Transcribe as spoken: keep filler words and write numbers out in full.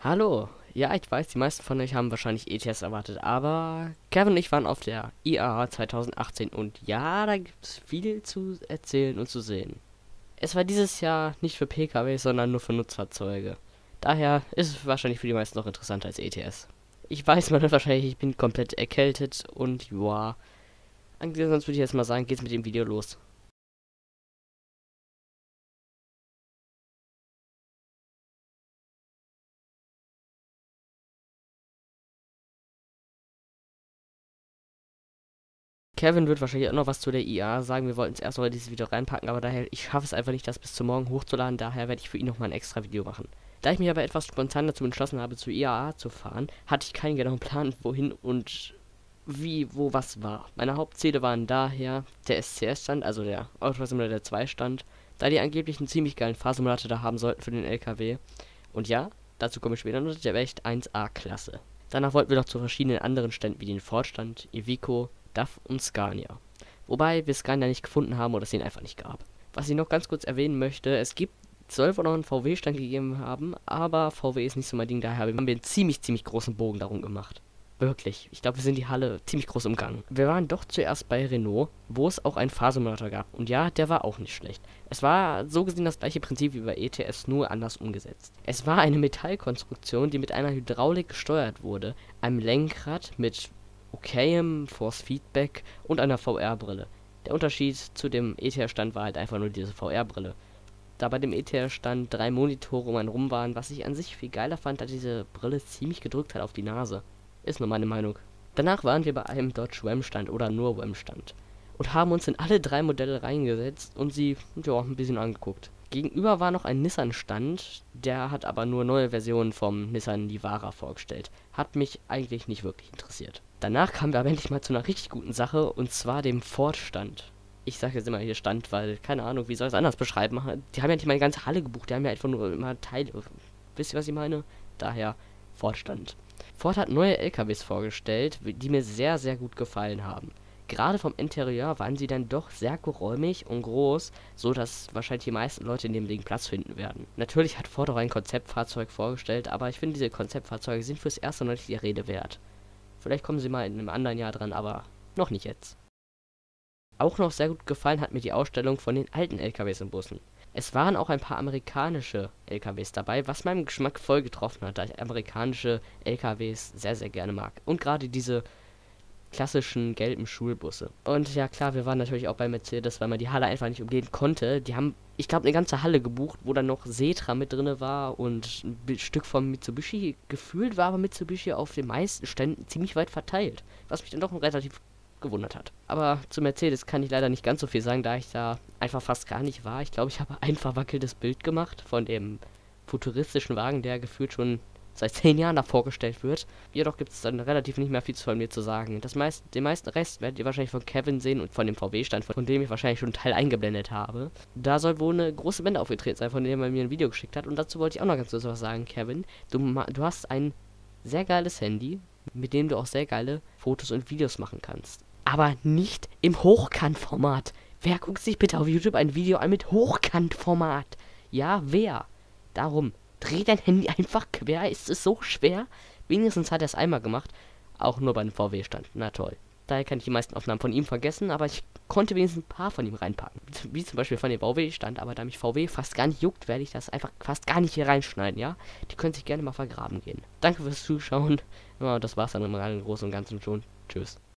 Hallo, ja, ich weiß, die meisten von euch haben wahrscheinlich E T S erwartet, aber Kevin und ich waren auf der I A A zweitausendachtzehn und ja, da gibt es viel zu erzählen und zu sehen. Es war dieses Jahr nicht für Pkw, sondern nur für Nutzfahrzeuge. Daher ist es wahrscheinlich für die meisten noch interessanter als E T S. Ich weiß, man hört wahrscheinlich, ich bin komplett erkältet und joa. Eigentlich sonst würde ich jetzt mal sagen, geht's mit dem Video los. Kevin wird wahrscheinlich auch noch was zu der I A sagen, wir wollten es erst noch in dieses Video reinpacken, aber daher, ich schaffe es einfach nicht, das bis zum Morgen hochzuladen, daher werde ich für ihn nochmal ein extra Video machen. Da ich mich aber etwas spontan dazu entschlossen habe, zur I A A zu fahren, hatte ich keinen genauen Plan, wohin und wie, wo, was war. Meine Hauptziele waren daher der S C S-Stand, also der Autosimulator zwei-Stand, da die angeblich einen ziemlich geilen Fahrsimulator da haben sollten für den L K W. Und ja, dazu komme ich später noch, der Welt eins A-Klasse. Danach wollten wir noch zu verschiedenen anderen Ständen, wie den Ford-Stand, Iveco, D A F und Scania. Wobei wir Scania nicht gefunden haben oder es ihn einfach nicht gab. Was ich noch ganz kurz erwähnen möchte, es gibt, soll wohl noch einen V W-Stand gegeben haben, aber V W ist nicht so mein Ding, daher haben wir einen ziemlich, ziemlich großen Bogen darum gemacht. Wirklich, ich glaube, wir sind die Halle ziemlich groß umgangen. Wir waren doch zuerst bei Renault, wo es auch einen Fahrsimulator gab. Und ja, der war auch nicht schlecht. Es war so gesehen das gleiche Prinzip wie bei E T S, nur anders umgesetzt. Es war eine Metallkonstruktion, die mit einer Hydraulik gesteuert wurde, einem Lenkrad mit okayem Force Feedback und einer V R-Brille. Der Unterschied zu dem E T S-Stand war halt einfach nur diese V R-Brille. Da bei dem E T S-Stand drei Monitore um einen rum waren, was ich an sich viel geiler fand, da diese Brille ziemlich gedrückt hat auf die Nase. Ist nur meine Meinung. Danach waren wir bei einem Dodge Ram-Stand oder nur Ram-Stand und haben uns in alle drei Modelle reingesetzt und sie, ja, ein bisschen angeguckt. Gegenüber war noch ein Nissan-Stand, der hat aber nur neue Versionen vom Nissan Navara vorgestellt. Hat mich eigentlich nicht wirklich interessiert. Danach kamen wir aber endlich mal zu einer richtig guten Sache, und zwar dem Ford-Stand. Ich sage jetzt immer hier Stand, weil, keine Ahnung, wie soll ich es anders beschreiben? Die haben ja nicht meine ganze Halle gebucht, die haben ja einfach nur immer Teile. Wisst ihr, was ich meine? Daher Ford-Stand. Ford hat neue L K Ws vorgestellt, die mir sehr, sehr gut gefallen haben. Gerade vom Interieur waren sie dann doch sehr geräumig und groß, so dass wahrscheinlich die meisten Leute in dem Ding Platz finden werden. Natürlich hat Ford auch ein Konzeptfahrzeug vorgestellt, aber ich finde, diese Konzeptfahrzeuge sind fürs erste noch nicht die Rede wert. Vielleicht kommen sie mal in einem anderen Jahr dran, aber noch nicht jetzt. Auch noch sehr gut gefallen hat mir die Ausstellung von den alten L K Ws und Bussen. Es waren auch ein paar amerikanische L K Ws dabei, was meinem Geschmack voll getroffen hat, da ich amerikanische L K Ws sehr, sehr gerne mag. Und gerade diese klassischen gelben Schulbusse. Und ja klar, wir waren natürlich auch bei Mercedes, weil man die Halle einfach nicht umgehen konnte. Die haben, ich glaube, eine ganze Halle gebucht, wo dann noch Setra mit drinne war und ein Stück vom Mitsubishi. Gefühlt war aber Mitsubishi auf den meisten Ständen ziemlich weit verteilt, was mich dann doch relativ gewundert hat. Aber zu Mercedes kann ich leider nicht ganz so viel sagen, da ich da einfach fast gar nicht war. Ich glaube, ich habe ein verwackeltes Bild gemacht von dem futuristischen Wagen, der gefühlt schon seit zehn Jahren da vorgestellt wird. Jedoch gibt es dann relativ nicht mehr viel von mir zu sagen. Das meist, den meisten Rest werdet ihr wahrscheinlich von Kevin sehen und von dem V W-Stand, von dem ich wahrscheinlich schon einen Teil eingeblendet habe. Da soll wohl eine große Wende aufgetreten sein, von dem er mir ein Video geschickt hat. Und dazu wollte ich auch noch ganz kurz was sagen, Kevin. Du, du hast ein sehr geiles Handy, mit dem du auch sehr geile Fotos und Videos machen kannst. Aber nicht im Hochkantformat. Wer guckt sich bitte auf YouTube ein Video an mit Hochkantformat? Ja, wer? Darum. Dreh dein Handy einfach quer, ist es so schwer? Wenigstens hat er es einmal gemacht, auch nur bei einem V W-Stand, na toll. Daher kann ich die meisten Aufnahmen von ihm vergessen, aber ich konnte wenigstens ein paar von ihm reinpacken. Wie zum Beispiel von dem V W-Stand, aber da mich V W fast gar nicht juckt, werde ich das einfach fast gar nicht hier reinschneiden, ja? Die können sich gerne mal vergraben gehen. Danke fürs Zuschauen, ja, das war's dann im Großen und Ganzen schon, tschüss.